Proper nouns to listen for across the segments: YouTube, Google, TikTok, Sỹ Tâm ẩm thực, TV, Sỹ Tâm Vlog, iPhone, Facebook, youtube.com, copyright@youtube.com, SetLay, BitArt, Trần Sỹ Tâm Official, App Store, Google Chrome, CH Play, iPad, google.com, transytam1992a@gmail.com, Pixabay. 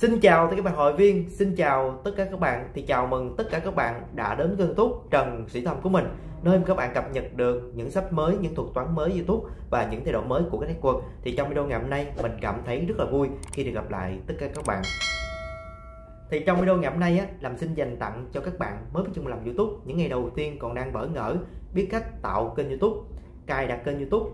Xin chào tất cả các bạn hội viên, xin chào tất cả các bạn, thì chào mừng tất cả các bạn đã đến kênh YouTube Trần Sỹ Tâm của mình, nơi mà các bạn cập nhật được những sách mới, những thuật toán mới YouTube và những thay đổi mới của các network. Thì trong video ngày hôm nay mình cảm thấy rất là vui khi được gặp lại tất cả các bạn. Thì trong video ngày hôm nay á, làm xin dành tặng cho các bạn mới bắt đầu làm YouTube, những ngày đầu tiên còn đang bỡ ngỡ biết cách tạo kênh YouTube, cài đặt kênh YouTube,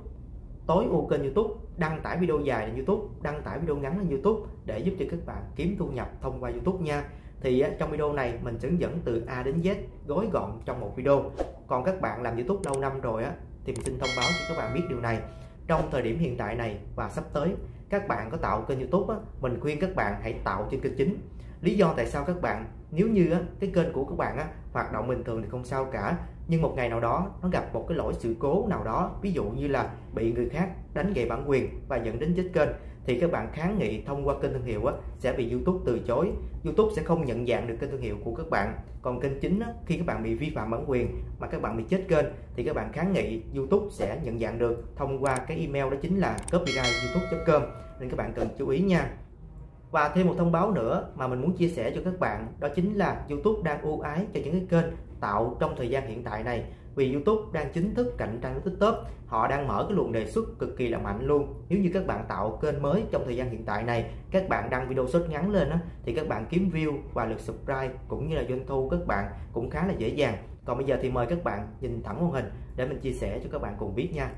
tối ưu kênh YouTube, đăng tải video dài lên YouTube, đăng tải video ngắn lên YouTube để giúp cho các bạn kiếm thu nhập thông qua YouTube nha. Thì trong video này mình sẽ hướng dẫn từ A đến Z gói gọn trong một video. Còn các bạn làm YouTube lâu năm rồi á, thì mình xin thông báo cho các bạn biết điều này. Trong thời điểm hiện tại này và sắp tới, các bạn có tạo kênh YouTube á, mình khuyên các bạn hãy tạo trên kênh chính. Lý do tại sao các bạn, nếu như á, cái kênh của các bạn á, hoạt động bình thường thì không sao cả, nhưng một ngày nào đó nó gặp một cái lỗi sự cố nào đó, ví dụ như là bị người khác đánh gậy bản quyền và dẫn đến chết kênh, thì các bạn kháng nghị thông qua kênh thương hiệu á, sẽ bị YouTube từ chối. YouTube sẽ không nhận dạng được kênh thương hiệu của các bạn. Còn kênh chính á, khi các bạn bị vi phạm bản quyền mà các bạn bị chết kênh thì các bạn kháng nghị YouTube sẽ nhận dạng được thông qua cái email, đó chính là copyright@youtube.com, nên các bạn cần chú ý nha. Và thêm một thông báo nữa mà mình muốn chia sẻ cho các bạn, đó chính là YouTube đang ưu ái cho những cái kênh tạo trong thời gian hiện tại này, vì YouTube đang chính thức cạnh tranh với TikTok. Họ đang mở cái luồng đề xuất cực kỳ là mạnh luôn. Nếu như các bạn tạo kênh mới trong thời gian hiện tại này, các bạn đăng video short ngắn lên á, thì các bạn kiếm view và lượt subscribe cũng như là doanh thu các bạn cũng khá là dễ dàng. Còn bây giờ thì mời các bạn nhìn thẳng màn hình để mình chia sẻ cho các bạn cùng biết nha.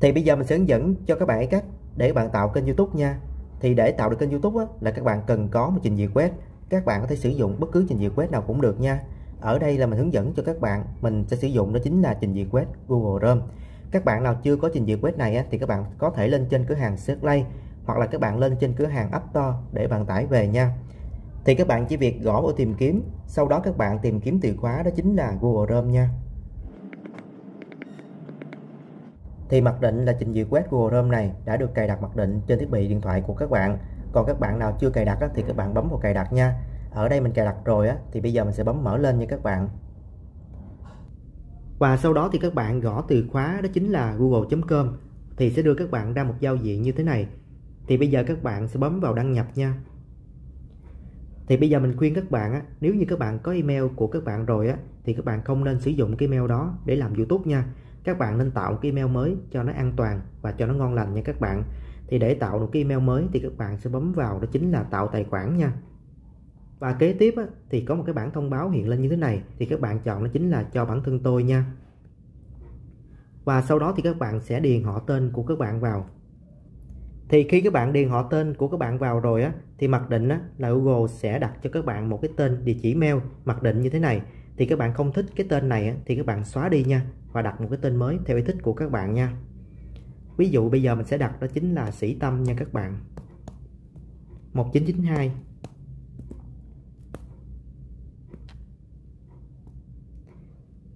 Thì bây giờ mình sẽ hướng dẫn cho các bạn cách để các bạn tạo kênh YouTube nha. Thì để tạo được kênh YouTube á, là các bạn cần có một trình duyệt web. Các bạn có thể sử dụng bất cứ trình duyệt web nào cũng được nha. Ở đây là mình hướng dẫn cho các bạn, mình sẽ sử dụng đó chính là trình duyệt web Google Chrome. Các bạn nào chưa có trình duyệt web này á, thì các bạn có thể lên trên cửa hàng SetLay hoặc là các bạn lên trên cửa hàng App Store để bạn tải về nha. Thì các bạn chỉ việc gõ vào tìm kiếm, sau đó các bạn tìm kiếm từ khóa đó chính là Google Chrome nha. Thì mặc định là trình duyệt web Google Chrome này đã được cài đặt mặc định trên thiết bị điện thoại của các bạn. Còn các bạn nào chưa cài đặt á, thì các bạn bấm vào cài đặt nha. Ở đây mình cài đặt rồi á, thì bây giờ mình sẽ bấm mở lên nha các bạn. Và sau đó thì các bạn gõ từ khóa đó chính là google.com, thì sẽ đưa các bạn ra một giao diện như thế này. Thì bây giờ các bạn sẽ bấm vào đăng nhập nha. Thì bây giờ mình khuyên các bạn á, nếu như các bạn có email của các bạn rồi á, thì các bạn không nên sử dụng cái email đó để làm YouTube nha. Các bạn nên tạo cái email mới cho nó an toàn và cho nó ngon lành nha các bạn. Thì để tạo được cái email mới thì các bạn sẽ bấm vào đó chính là tạo tài khoản nha. Và kế tiếp á, thì có một cái bảng thông báo hiện lên như thế này, thì các bạn chọn đó chính là cho bản thân tôi nha. Và sau đó thì các bạn sẽ điền họ tên của các bạn vào. Thì khi các bạn điền họ tên của các bạn vào rồi á, thì mặc định á, là Google sẽ đặt cho các bạn một cái tên địa chỉ mail mặc định như thế này. Thì các bạn không thích cái tên này á, thì các bạn xóa đi nha và đặt một cái tên mới theo ý thích của các bạn nha. Ví dụ bây giờ mình sẽ đặt đó chính là Sỹ Tâm nha các bạn, 1992.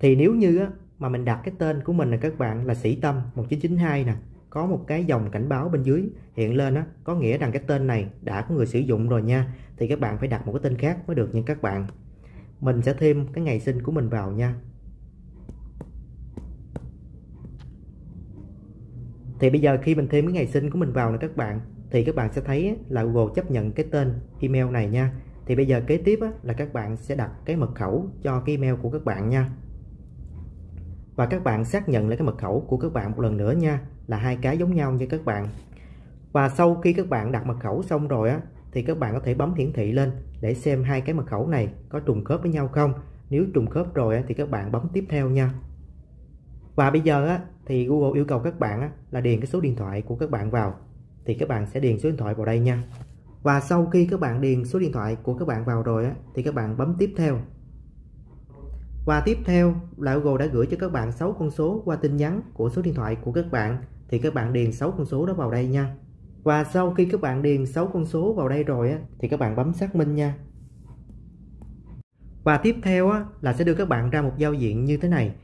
Thì nếu như á, mà mình đặt cái tên của mình là các bạn là Sỹ Tâm 1992 nè, có một cái dòng cảnh báo bên dưới hiện lên á, có nghĩa rằng cái tên này đã có người sử dụng rồi nha. Thì các bạn phải đặt một cái tên khác mới được nha các bạn. Mình sẽ thêm cái ngày sinh của mình vào nha. Thì bây giờ khi mình thêm cái ngày sinh của mình vào là các bạn, thì các bạn sẽ thấy là Google chấp nhận cái tên email này nha. Thì bây giờ kế tiếp á, là các bạn sẽ đặt cái mật khẩu cho cái email của các bạn nha. Và các bạn xác nhận lại cái mật khẩu của các bạn một lần nữa nha, là hai cái giống nhau như các bạn. Và sau khi các bạn đặt mật khẩu xong rồi á, thì các bạn có thể bấm hiển thị lên để xem hai cái mật khẩu này có trùng khớp với nhau không. Nếu trùng khớp rồi á, thì các bạn bấm tiếp theo nha. Và bây giờ á, thì Google yêu cầu các bạn á, là điền cái số điện thoại của các bạn vào. Thì các bạn sẽ điền số điện thoại vào đây nha. Và sau khi các bạn điền số điện thoại của các bạn vào rồi á, thì các bạn bấm tiếp theo. Và tiếp theo là Google đã gửi cho các bạn 6 con số qua tin nhắn của số điện thoại của các bạn. Thì các bạn điền 6 con số đó vào đây nha. Và sau khi các bạn điền 6 con số vào đây rồi á, thì các bạn bấm xác minh nha. Và tiếp theo á, là sẽ đưa các bạn ra một giao diện như thế này.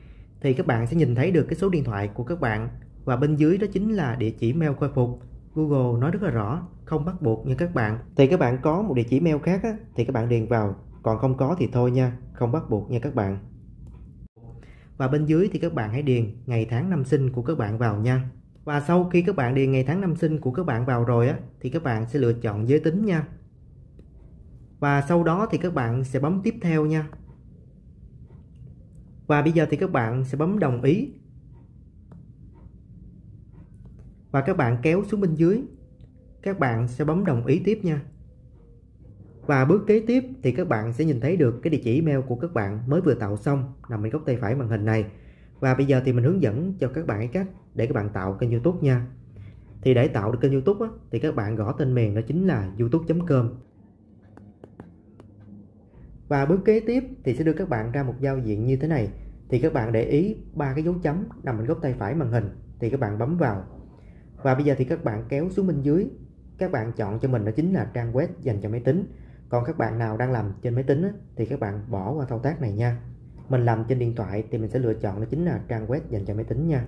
Thì các bạn sẽ nhìn thấy được cái số điện thoại của các bạn. Và bên dưới đó chính là địa chỉ mail khôi phục. Google nói rất là rõ, không bắt buộc như các bạn. Thì các bạn có một địa chỉ mail khác á, thì các bạn điền vào. Còn không có thì thôi nha, không bắt buộc nha các bạn. Và bên dưới thì các bạn hãy điền ngày tháng năm sinh của các bạn vào nha. Và sau khi các bạn điền ngày tháng năm sinh của các bạn vào rồi á, thì các bạn sẽ lựa chọn giới tính nha. Và sau đó thì các bạn sẽ bấm tiếp theo nha. Và bây giờ thì các bạn sẽ bấm đồng ý. Và các bạn kéo xuống bên dưới, các bạn sẽ bấm đồng ý tiếp nha. Và bước kế tiếp thì các bạn sẽ nhìn thấy được cái địa chỉ email của các bạn mới vừa tạo xong nằm bên góc tay phải màn hình này. Và bây giờ thì mình hướng dẫn cho các bạn cái cách để các bạn tạo kênh YouTube nha. Thì để tạo được kênh YouTube á, thì các bạn gõ tên miền đó chính là youtube.com. Và bước kế tiếp thì sẽ đưa các bạn ra một giao diện như thế này. Thì các bạn để ý ba cái dấu chấm nằm bên góc tay phải màn hình thì các bạn bấm vào. Và bây giờ thì các bạn kéo xuống bên dưới, các bạn chọn cho mình đó chính là trang web dành cho máy tính. Còn các bạn nào đang làm trên máy tính á, thì các bạn bỏ qua thao tác này nha. Mình làm trên điện thoại thì mình sẽ lựa chọn đó chính là trang web dành cho máy tính nha.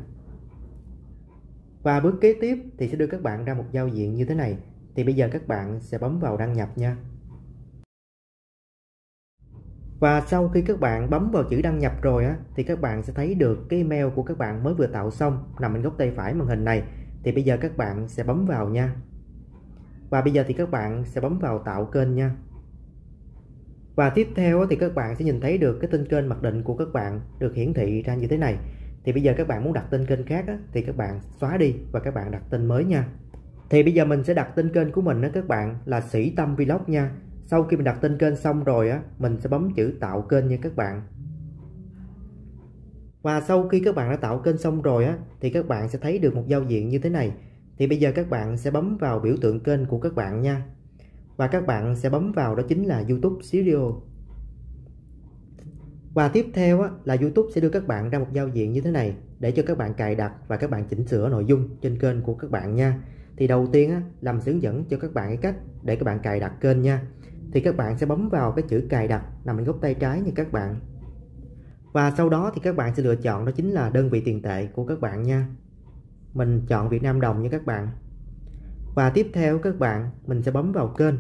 Và bước kế tiếp thì sẽ đưa các bạn ra một giao diện như thế này. Thì bây giờ các bạn sẽ bấm vào đăng nhập nha. Và sau khi các bạn bấm vào chữ đăng nhập rồi á, thì các bạn sẽ thấy được cái email của các bạn mới vừa tạo xong nằm bên góc tay phải màn hình này. Thì bây giờ các bạn sẽ bấm vào nha. Và bây giờ thì các bạn sẽ bấm vào tạo kênh nha. Và tiếp theo thì các bạn sẽ nhìn thấy được cái tên kênh mặc định của các bạn được hiển thị ra như thế này. Thì bây giờ các bạn muốn đặt tên kênh khác thì các bạn xóa đi và các bạn đặt tên mới nha. Thì bây giờ mình sẽ đặt tên kênh của mình đó các bạn là Sỹ Tâm Vlog nha. Sau khi mình đặt tên kênh xong rồi á, mình sẽ bấm chữ tạo kênh nha các bạn. Và sau khi các bạn đã tạo kênh xong rồi á, thì các bạn sẽ thấy được một giao diện như thế này. Thì bây giờ các bạn sẽ bấm vào biểu tượng kênh của các bạn nha. Và các bạn sẽ bấm vào đó chính là YouTube Studio. Và tiếp theo á, là YouTube sẽ đưa các bạn ra một giao diện như thế này để cho các bạn cài đặt và các bạn chỉnh sửa nội dung trên kênh của các bạn nha. Thì đầu tiên á, là mình hướng dẫn cho các bạn cái cách để các bạn cài đặt kênh nha. Thì các bạn sẽ bấm vào cái chữ cài đặt nằm bên góc tay trái nha các bạn. Và sau đó thì các bạn sẽ lựa chọn đó chính là đơn vị tiền tệ của các bạn nha. Mình chọn Việt Nam đồng nha các bạn. Và tiếp theo các bạn, mình sẽ bấm vào kênh.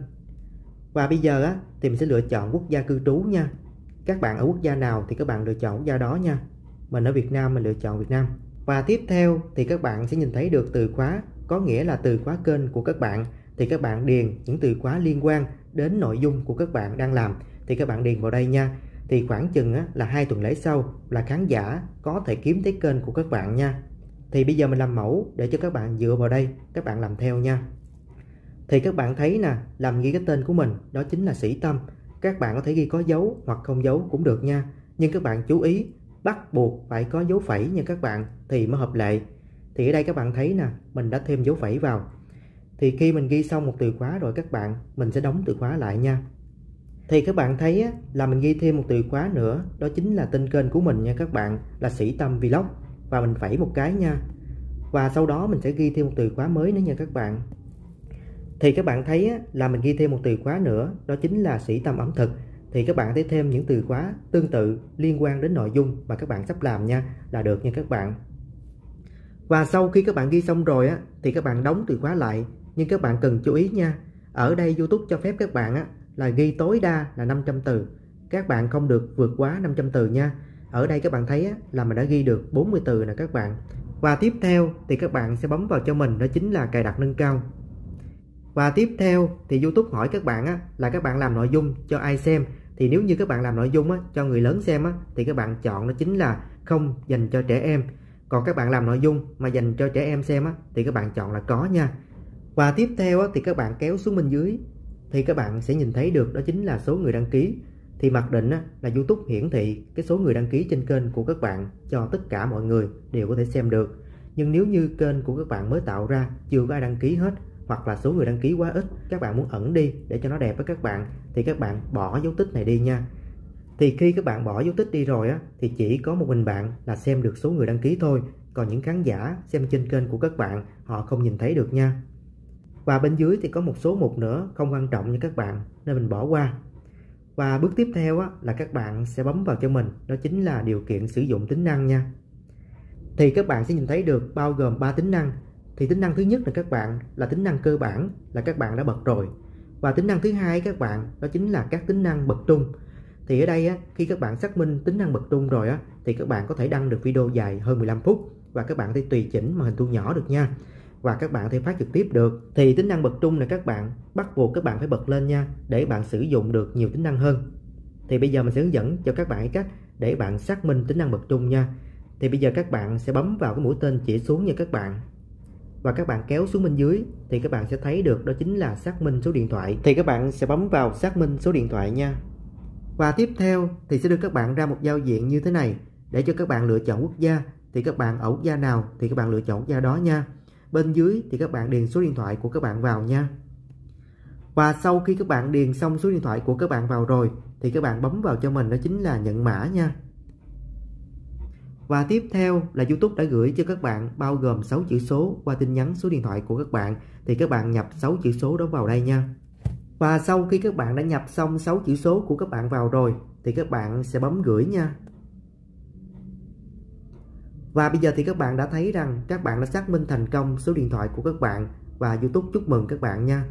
Và bây giờ á, thì mình sẽ lựa chọn quốc gia cư trú nha. Các bạn ở quốc gia nào thì các bạn lựa chọn quốc gia đó nha. Mình ở Việt Nam, mình lựa chọn Việt Nam. Và tiếp theo thì các bạn sẽ nhìn thấy được từ khóa, có nghĩa là từ khóa kênh của các bạn. Thì các bạn điền những từ khóa liên quan đến nội dung của các bạn đang làm. Thì các bạn điền vào đây nha. Thì khoảng chừng á, là 2 tuần lễ sau là khán giả có thể kiếm thấy kênh của các bạn nha. Thì bây giờ mình làm mẫu để cho các bạn dựa vào đây, các bạn làm theo nha. Thì các bạn thấy nè, làm ghi cái tên của mình, đó chính là Sỹ Tâm. Các bạn có thể ghi có dấu hoặc không dấu cũng được nha. Nhưng các bạn chú ý, bắt buộc phải có dấu phẩy nha các bạn, thì mới hợp lệ. Thì ở đây các bạn thấy nè, mình đã thêm dấu phẩy vào. Thì khi mình ghi xong một từ khóa rồi các bạn, mình sẽ đóng từ khóa lại nha. Thì các bạn thấy là mình ghi thêm một từ khóa nữa, đó chính là tên kênh của mình nha các bạn, là Sỹ Tâm Vlog. Và mình phẩy một cái nha. Và sau đó mình sẽ ghi thêm một từ khóa mới nữa nha các bạn. Thì các bạn thấy là mình ghi thêm một từ khóa nữa, đó chính là Sỹ Tâm ẩm thực. Thì các bạn thấy thêm những từ khóa tương tự liên quan đến nội dung mà các bạn sắp làm nha, là được nha các bạn. Và sau khi các bạn ghi xong rồi thì các bạn đóng từ khóa lại. Nhưng các bạn cần chú ý nha, ở đây YouTube cho phép các bạn là ghi tối đa là 500 từ. Các bạn không được vượt quá 500 từ nha. Ở đây các bạn thấy là mình đã ghi được 40 từ nè các bạn. Và tiếp theo thì các bạn sẽ bấm vào cho mình đó chính là cài đặt nâng cao. Và tiếp theo thì YouTube hỏi các bạn là các bạn làm nội dung cho ai xem. Thì nếu như các bạn làm nội dung cho người lớn xem thì các bạn chọn đó chính là không dành cho trẻ em. Còn các bạn làm nội dung mà dành cho trẻ em xem thì các bạn chọn là có nha. Và tiếp theo thì các bạn kéo xuống bên dưới thì các bạn sẽ nhìn thấy được đó chính là số người đăng ký. Thì mặc định là YouTube hiển thị cái số người đăng ký trên kênh của các bạn cho tất cả mọi người đều có thể xem được. Nhưng nếu như kênh của các bạn mới tạo ra chưa có ai đăng ký hết, hoặc là số người đăng ký quá ít, các bạn muốn ẩn đi để cho nó đẹp với các bạn, thì các bạn bỏ dấu tích này đi nha. Thì khi các bạn bỏ dấu tích đi rồi thì chỉ có một mình bạn là xem được số người đăng ký thôi. Còn những khán giả xem trên kênh của các bạn họ không nhìn thấy được nha. Và bên dưới thì có một số mục nữa không quan trọng như các bạn nên mình bỏ qua. Và bước tiếp theo là các bạn sẽ bấm vào cho mình, đó chính là điều kiện sử dụng tính năng nha. Thì các bạn sẽ nhìn thấy được bao gồm 3 tính năng. Thì tính năng thứ nhất là các bạn là tính năng cơ bản là các bạn đã bật rồi. Và tính năng thứ hai các bạn đó chính là các tính năng bật trung. Thì ở đây khi các bạn xác minh tính năng bật trung rồi thì các bạn có thể đăng được video dài hơn 15 phút. Và các bạn có thể tùy chỉnh màn hình thu nhỏ được nha. và các bạn thì phát trực tiếp được. Thì tính năng bật trung là các bạn bắt buộc các bạn phải bật lên nha, để bạn sử dụng được nhiều tính năng hơn. Thì bây giờ mình sẽ hướng dẫn cho các bạn cách để bạn xác minh tính năng bật trung nha. Thì bây giờ các bạn sẽ bấm vào cái mũi tên chỉ xuống như các bạn, và các bạn kéo xuống bên dưới thì các bạn sẽ thấy được đó chính là xác minh số điện thoại. Thì các bạn sẽ bấm vào xác minh số điện thoại nha. Và tiếp theo thì sẽ đưa các bạn ra một giao diện như thế này để cho các bạn lựa chọn quốc gia. Thì các bạn ở quốc gia nào thì các bạn lựa chọn quốc gia đó nha. Bên dưới thì các bạn điền số điện thoại của các bạn vào nha. Và sau khi các bạn điền xong số điện thoại của các bạn vào rồi thì các bạn bấm vào cho mình đó chính là nhận mã nha. Và tiếp theo là YouTube đã gửi cho các bạn bao gồm 6 chữ số qua tin nhắn số điện thoại của các bạn. Thì các bạn nhập 6 chữ số đó vào đây nha. Và sau khi các bạn đã nhập xong 6 chữ số của các bạn vào rồi thì các bạn sẽ bấm gửi nha. Và bây giờ thì các bạn đã thấy rằng các bạn đã xác minh thành công số điện thoại của các bạn, và YouTube chúc mừng các bạn nha.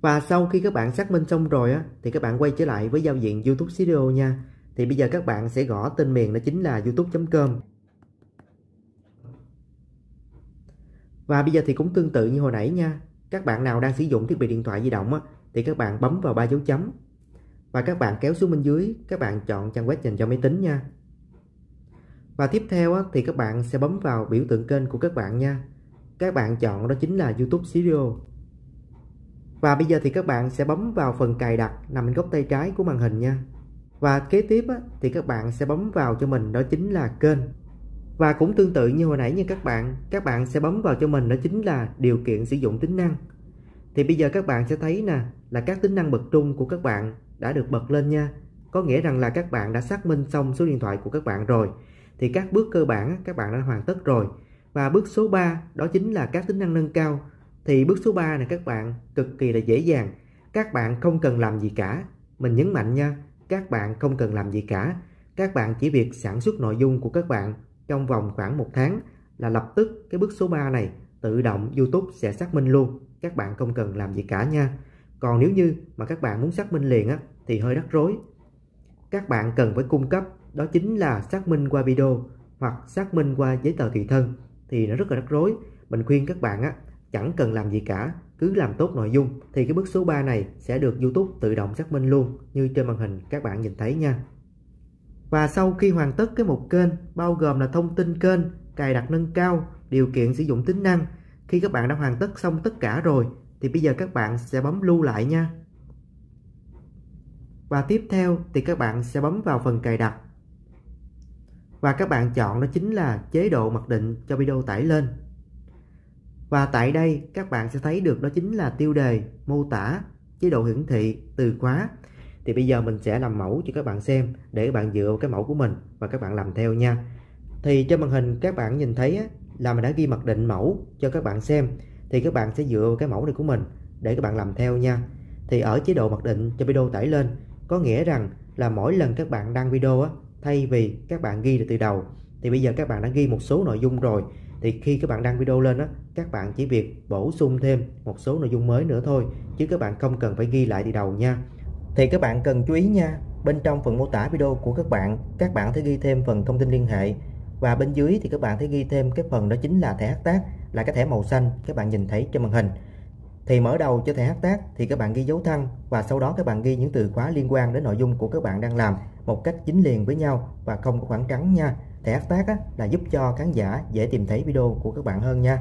Và sau khi các bạn xác minh xong rồi á, thì các bạn quay trở lại với giao diện YouTube Studio nha. Thì bây giờ các bạn sẽ gõ tên miền đó chính là youtube.com. Và bây giờ thì cũng tương tự như hồi nãy nha. Các bạn nào đang sử dụng thiết bị điện thoại di động á, thì các bạn bấm vào 3 dấu chấm. Và các bạn kéo xuống bên dưới, các bạn chọn trang web dành cho máy tính nha. Và tiếp theo á, thì các bạn sẽ bấm vào biểu tượng kênh của các bạn nha. Các bạn chọn đó chính là YouTube Studio. Và bây giờ thì các bạn sẽ bấm vào phần cài đặt nằm bên góc tay trái của màn hình nha. Và kế tiếp á, thì các bạn sẽ bấm vào cho mình đó chính là kênh. Và cũng tương tự như hồi nãy nha các bạn sẽ bấm vào cho mình đó chính là điều kiện sử dụng tính năng. Thì bây giờ các bạn sẽ thấy nè là các tính năng bật trung của các bạn đã được bật lên nha. Có nghĩa rằng là các bạn đã xác minh xong số điện thoại của các bạn rồi. Thì các bước cơ bản các bạn đã hoàn tất rồi. Và bước số 3 đó chính là các tính năng nâng cao. Thì bước số 3 này các bạn cực kỳ là dễ dàng. Các bạn không cần làm gì cả. Mình nhấn mạnh nha, các bạn không cần làm gì cả. Các bạn chỉ việc sản xuất nội dung của các bạn trong vòng khoảng 1 tháng là lập tức cái bước số 3 này tự động YouTube sẽ xác minh luôn. Các bạn không cần làm gì cả nha. Còn nếu như mà các bạn muốn xác minh liền á, thì hơi rắc rối. Các bạn cần phải cung cấp đó chính là xác minh qua video hoặc xác minh qua giấy tờ tùy thân. Thì nó rất là rắc rối. Mình khuyên các bạn á, chẳng cần làm gì cả, cứ làm tốt nội dung. Thì cái bước số 3 này sẽ được YouTube tự động xác minh luôn, như trên màn hình các bạn nhìn thấy nha. Và sau khi hoàn tất cái mục kênh, bao gồm là thông tin kênh, cài đặt nâng cao, điều kiện sử dụng tính năng. Khi các bạn đã hoàn tất xong tất cả rồi, thì bây giờ các bạn sẽ bấm lưu lại nha. Và tiếp theo thì các bạn sẽ bấm vào phần cài đặt. Và các bạn chọn đó chính là chế độ mặc định cho video tải lên. Và tại đây các bạn sẽ thấy được đó chính là tiêu đề, mô tả, chế độ hiển thị, từ khóa. Thì bây giờ mình sẽ làm mẫu cho các bạn xem để các bạn dựa vào cái mẫu của mình và các bạn làm theo nha. Thì trên màn hình các bạn nhìn thấy là mình đã ghi mặc định mẫu cho các bạn xem. Thì các bạn sẽ dựa vào cái mẫu này của mình để các bạn làm theo nha. Thì ở chế độ mặc định cho video tải lên có nghĩa rằng là mỗi lần các bạn đăng video á, thay vì các bạn ghi được từ đầu, thì bây giờ các bạn đã ghi một số nội dung rồi. Thì khi các bạn đăng video lên á, các bạn chỉ việc bổ sung thêm một số nội dung mới nữa thôi, chứ các bạn không cần phải ghi lại từ đầu nha. Thì các bạn cần chú ý nha, bên trong phần mô tả video của các bạn có thể ghi thêm phần thông tin liên hệ. Và bên dưới thì các bạn thấy ghi thêm cái phần đó chính là thẻ hashtag, là cái thẻ màu xanh các bạn nhìn thấy trên màn hình. Thì mở đầu cho thẻ hashtag thì các bạn ghi dấu thăng, và sau đó các bạn ghi những từ khóa liên quan đến nội dung của các bạn đang làm một cách dính liền với nhau và không có khoảng trắng nha. Thẻ hashtag là giúp cho khán giả dễ tìm thấy video của các bạn hơn nha.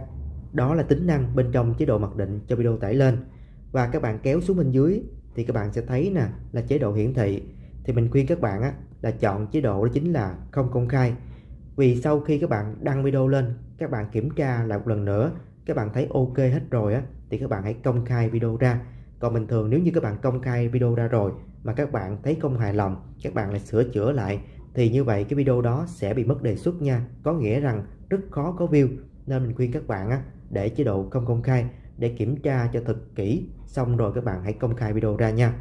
Đó là tính năng bên trong chế độ mặc định cho video tải lên. Và các bạn kéo xuống bên dưới thì các bạn sẽ thấy nè là chế độ hiển thị. Thì mình khuyên các bạn là chọn chế độ đó chính là không công khai. Vì sau khi các bạn đăng video lên, các bạn kiểm tra lại một lần nữa, các bạn thấy ok hết rồi á, thì các bạn hãy công khai video ra. Còn bình thường nếu như các bạn công khai video ra rồi mà các bạn thấy không hài lòng, các bạn lại sửa chữa lại, thì như vậy cái video đó sẽ bị mất đề xuất nha. Có nghĩa rằng rất khó có view. Nên mình khuyên các bạn để chế độ không công khai, để kiểm tra cho thật kỹ, xong rồi các bạn hãy công khai video ra nha.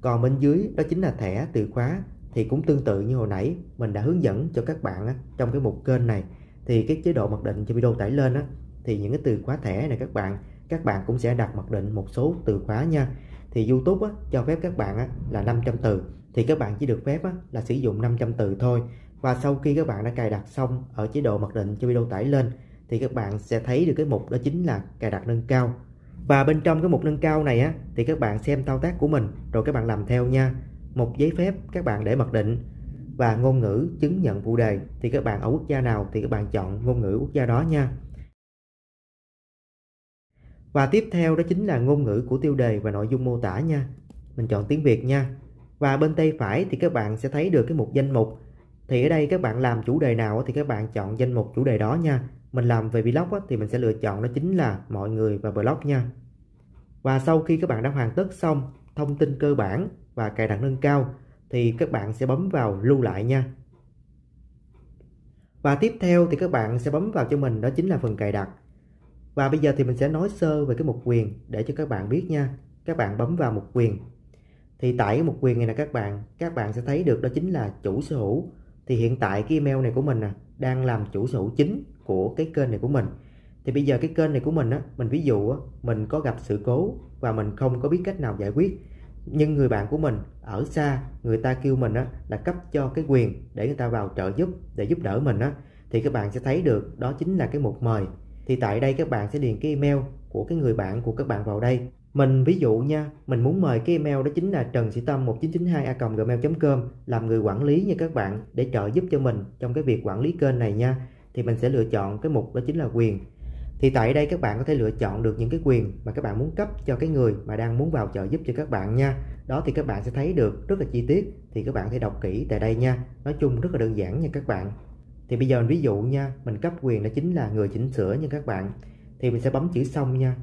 Còn bên dưới đó chính là thẻ từ khóa. Thì cũng tương tự như hồi nãy mình đã hướng dẫn cho các bạn trong cái mục kênh này. Thì cái chế độ mặc định cho video tải lên thì những cái từ khóa thẻ này các bạn cũng sẽ đặt mặc định một số từ khóa nha. Thì YouTube cho phép các bạn là 500 từ. Thì các bạn chỉ được phép là sử dụng 500 từ thôi. Và sau khi các bạn đã cài đặt xong ở chế độ mặc định cho video tải lên thì các bạn sẽ thấy được cái mục đó chính là cài đặt nâng cao. Và bên trong cái mục nâng cao này á, thì các bạn xem thao tác của mình rồi các bạn làm theo nha. Một giấy phép các bạn để mặc định, và ngôn ngữ chứng nhận phụ đề thì các bạn ở quốc gia nào thì các bạn chọn ngôn ngữ quốc gia đó nha. Và tiếp theo đó chính là ngôn ngữ của tiêu đề và nội dung mô tả nha. Mình chọn tiếng Việt nha. Và bên tay phải thì các bạn sẽ thấy được cái mục danh mục. Thì ở đây các bạn làm chủ đề nào thì các bạn chọn danh mục chủ đề đó nha. Mình làm về vlog thì mình sẽ lựa chọn đó chính là mọi người và blog nha. Và sau khi các bạn đã hoàn tất xong thông tin cơ bản và cài đặt nâng cao thì các bạn sẽ bấm vào lưu lại nha. Và tiếp theo thì các bạn sẽ bấm vào cho mình đó chính là phần cài đặt. Và bây giờ thì mình sẽ nói sơ về cái mục quyền để cho các bạn biết nha. Các bạn bấm vào mục quyền. Thì tại cái mục quyền này là các bạn sẽ thấy được đó chính là chủ sở hữu. Thì hiện tại cái email này của mình đang làm chủ sở hữu chính của cái kênh này của mình. Thì bây giờ cái kênh này của mình mình ví dụ mình có gặp sự cố và mình không có biết cách nào giải quyết. Nhưng người bạn của mình ở xa, người ta kêu mình là cấp cho cái quyền để người ta vào trợ giúp, để giúp đỡ mình thì các bạn sẽ thấy được đó chính là cái mục mời. Thì tại đây các bạn sẽ điền cái email của cái người bạn của các bạn vào đây. Mình ví dụ nha, mình muốn mời cái email đó chính là transytam1992a@gmail.com làm người quản lý nha các bạn, để trợ giúp cho mình trong cái việc quản lý kênh này nha. Thì mình sẽ lựa chọn cái mục đó chính là quyền. Thì tại đây các bạn có thể lựa chọn được những cái quyền mà các bạn muốn cấp cho cái người mà đang muốn vào trợ giúp cho các bạn nha. Đó thì các bạn sẽ thấy được rất là chi tiết, thì các bạn có thể đọc kỹ tại đây nha. Nói chung rất là đơn giản nha các bạn. Thì bây giờ mình ví dụ nha, mình cấp quyền đó chính là người chỉnh sửa nha các bạn. Thì mình sẽ bấm chữ xong nha.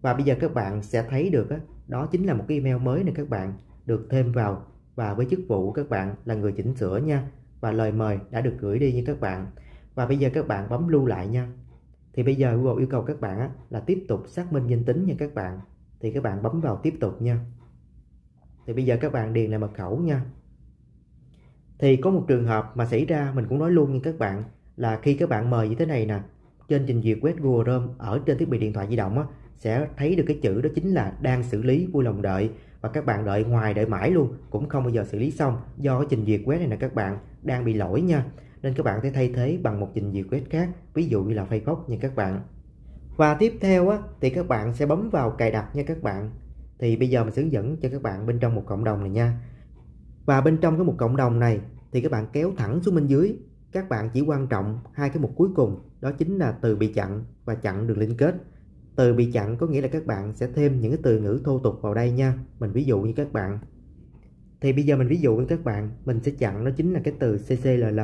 Và bây giờ các bạn sẽ thấy được đó chính là một cái email mới này các bạn được thêm vào, và với chức vụ của các bạn là người chỉnh sửa nha. Và lời mời đã được gửi đi nha các bạn. Và bây giờ các bạn bấm lưu lại nha. Thì bây giờ Google yêu cầu các bạn là tiếp tục xác minh danh tính nha các bạn. Thì các bạn bấm vào tiếp tục nha. Thì bây giờ các bạn điền lại mật khẩu nha. Thì có một trường hợp mà xảy ra mình cũng nói luôn nha các bạn, là khi các bạn mời như thế này nè, trên trình duyệt web Google Chrome ở trên thiết bị điện thoại di động sẽ thấy được cái chữ đó chính là đang xử lý, vui lòng đợi. Và các bạn đợi hoài đợi mãi luôn cũng không bao giờ xử lý xong, do cái trình duyệt web này nè các bạn đang bị lỗi nha. Nên các bạn sẽ thay thế bằng một trình duyệt web khác, ví dụ như là Facebook nha các bạn. Và tiếp theo thì các bạn sẽ bấm vào cài đặt nha các bạn. Thì bây giờ mình hướng dẫn cho các bạn bên trong một cộng đồng này nha. Và bên trong cái một cộng đồng này thì các bạn kéo thẳng xuống bên dưới. Các bạn chỉ quan trọng hai cái mục cuối cùng, đó chính là từ bị chặn và chặn đường liên kết. Từ bị chặn có nghĩa là các bạn sẽ thêm những cái từ ngữ thô tục vào đây nha. Mình ví dụ như các bạn. Thì bây giờ mình ví dụ như các bạn, mình sẽ chặn đó chính là cái từ CCLL.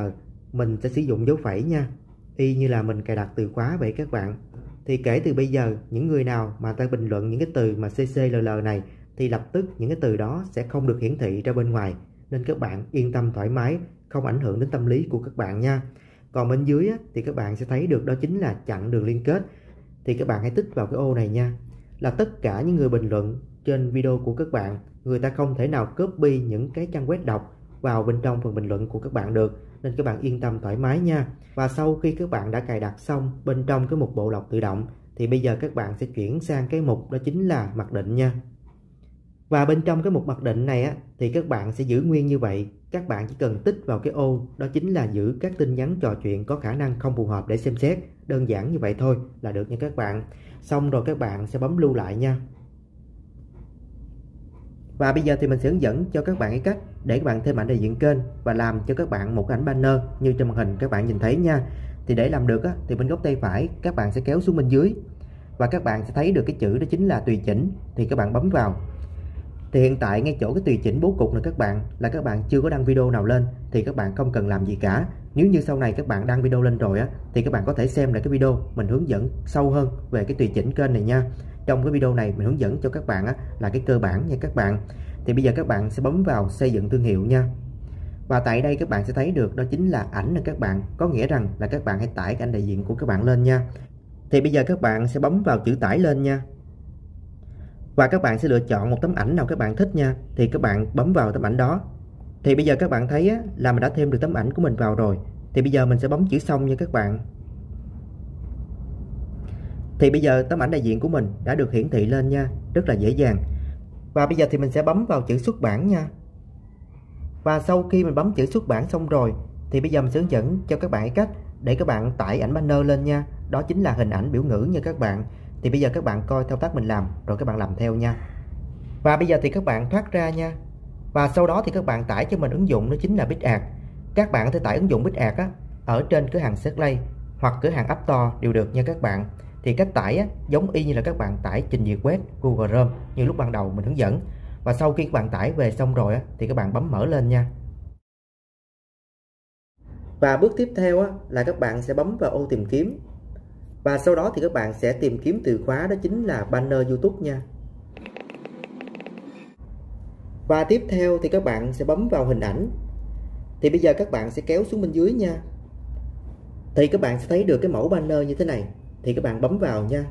Mình sẽ sử dụng dấu phẩy nha, y như là mình cài đặt từ khóa vậy các bạn. Thì kể từ bây giờ, những người nào mà ta bình luận những cái từ mà CCLL này thì lập tức những cái từ đó sẽ không được hiển thị ra bên ngoài. Nên các bạn yên tâm thoải mái, không ảnh hưởng đến tâm lý của các bạn nha. Còn bên dưới thì các bạn sẽ thấy được đó chính là chặn đường liên kết. Thì các bạn hãy tích vào cái ô này nha, là tất cả những người bình luận trên video của các bạn, người ta không thể nào copy những cái trang web độc vào bên trong phần bình luận của các bạn được. Nên các bạn yên tâm thoải mái nha. Và sau khi các bạn đã cài đặt xong bên trong cái mục bộ lọc tự động thì bây giờ các bạn sẽ chuyển sang cái mục đó chính là mặc định nha. Và bên trong cái mục mặc định này thì các bạn sẽ giữ nguyên như vậy. Các bạn chỉ cần tích vào cái ô đó chính là giữ các tin nhắn trò chuyện có khả năng không phù hợp để xem xét. Đơn giản như vậy thôi là được nha các bạn. Xong rồi các bạn sẽ bấm lưu lại nha. Và bây giờ thì mình sẽ hướng dẫn cho các bạn cái cách để các bạn thêm ảnh đại diện kênh và làm cho các bạn một ảnh banner như trên màn hình các bạn nhìn thấy nha. Thì để làm được thì bên góc tay phải các bạn sẽ kéo xuống bên dưới và các bạn sẽ thấy được cái chữ đó chính là tùy chỉnh. Thì các bạn bấm vào. Thì hiện tại ngay chỗ cái tùy chỉnh bố cục này các bạn, là các bạn chưa có đăng video nào lên thì các bạn không cần làm gì cả. Nếu như sau này các bạn đăng video lên rồi thì các bạn có thể xem lại cái video mình hướng dẫn sâu hơn về cái tùy chỉnh kênh này nha. Trong cái video này mình hướng dẫn cho các bạn là cái cơ bản nha các bạn. Thì bây giờ các bạn sẽ bấm vào xây dựng thương hiệu nha. Và tại đây các bạn sẽ thấy được đó chính là ảnh này các bạn, có nghĩa rằng là các bạn hãy tải cái ảnh đại diện của các bạn lên nha. Thì bây giờ các bạn sẽ bấm vào chữ tải lên nha. Và các bạn sẽ lựa chọn một tấm ảnh nào các bạn thích nha. Thì các bạn bấm vào tấm ảnh đó. Thì bây giờ các bạn thấy là mình đã thêm được tấm ảnh của mình vào rồi. Thì bây giờ mình sẽ bấm chữ xong nha các bạn. Thì bây giờ tấm ảnh đại diện của mình đã được hiển thị lên nha, rất là dễ dàng. Và bây giờ thì mình sẽ bấm vào chữ xuất bản nha. Và sau khi mình bấm chữ xuất bản xong rồi thì bây giờ mình sẽ hướng dẫn cho các bạn cách để các bạn tải ảnh banner lên nha. Đó chính là hình ảnh biểu ngữ nha các bạn. Thì bây giờ các bạn coi thao tác mình làm rồi các bạn làm theo nha. Và bây giờ thì các bạn thoát ra nha. Và sau đó thì các bạn tải cho mình ứng dụng đó chính là BitArt. Các bạn có thể tải ứng dụng BitArt ở trên cửa hàng SetLay hoặc cửa hàng App Store đều được nha các bạn. Thì cách tải giống y như là các bạn tải trình duyệt web Google Chrome như lúc ban đầu mình hướng dẫn. Và sau khi các bạn tải về xong rồi thì các bạn bấm mở lên nha. Và bước tiếp theo là các bạn sẽ bấm vào ô tìm kiếm. Và sau đó thì các bạn sẽ tìm kiếm từ khóa đó chính là banner YouTube nha. Và tiếp theo thì các bạn sẽ bấm vào hình ảnh. Thì bây giờ các bạn sẽ kéo xuống bên dưới nha. Thì các bạn sẽ thấy được cái mẫu banner như thế này. Thì các bạn bấm vào nha.